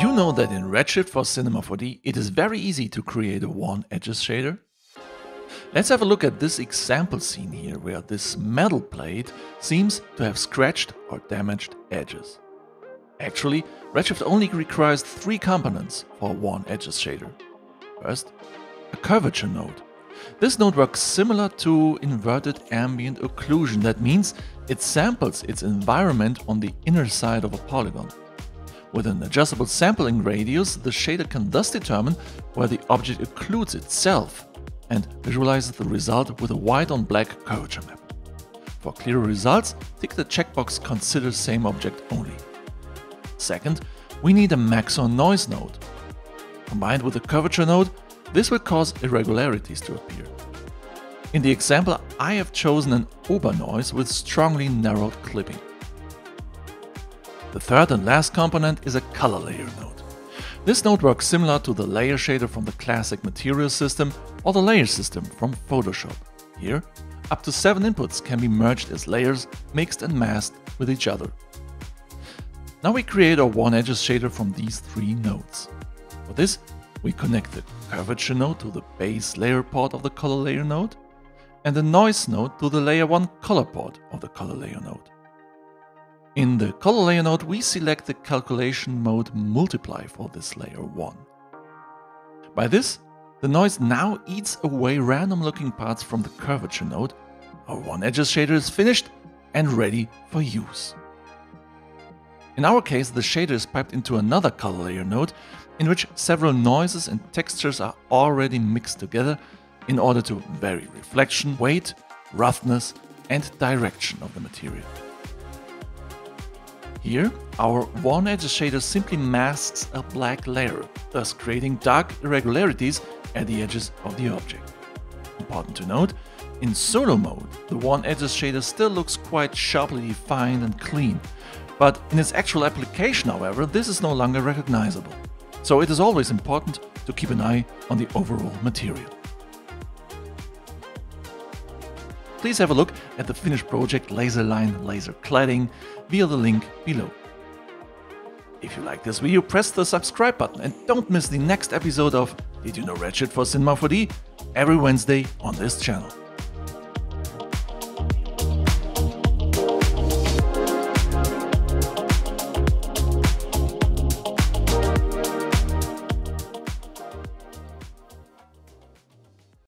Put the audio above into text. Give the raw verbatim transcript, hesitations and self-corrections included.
You know that in Redshift for Cinema four D, it is very easy to create a worn edges shader. Let's have a look at this example scene here, where this metal plate seems to have scratched or damaged edges. Actually, Redshift only requires three components for a worn edges shader. First, a curvature node. This node works similar to inverted ambient occlusion. That means it samples its environment on the inner side of a polygon. With an adjustable sampling radius, the shader can thus determine where the object occludes itself and visualize the result with a white on black curvature map. For clearer results, tick the checkbox Consider Same Object Only. Second, we need a Maxon Noise node. Combined with a curvature node, this will cause irregularities to appear. In the example, I have chosen an Ober noise with strongly narrowed clipping. The third and last component is a color layer node. This node works similar to the layer shader from the classic material system or the layer system from Photoshop. Here, up to seven inputs can be merged as layers, mixed and masked with each other. Now we create our worn edges shader from these three nodes. For this, we connect the curvature node to the base layer port of the color layer node and the noise node to the layer one color port of the color layer node. In the color layer node, we select the calculation mode multiply for this layer one. By this, the noise now eats away random looking parts from the curvature node. Our worn edges shader is finished and ready for use. In our case, the shader is piped into another color layer node in which several noises and textures are already mixed together in order to vary reflection, weight, roughness and direction of the material. Here, our worn edges shader simply masks a black layer, thus creating dark irregularities at the edges of the object. Important to note, in solo mode, the worn edges shader still looks quite sharply defined and clean, but in its actual application, however, this is no longer recognizable. So it is always important to keep an eye on the overall material. Please have a look at the finished project Laser Line Laser Cladding via the link below. If you like this video, press the subscribe button and don't miss the next episode of Did You Know Redshift for Cinema four D every Wednesday on this channel.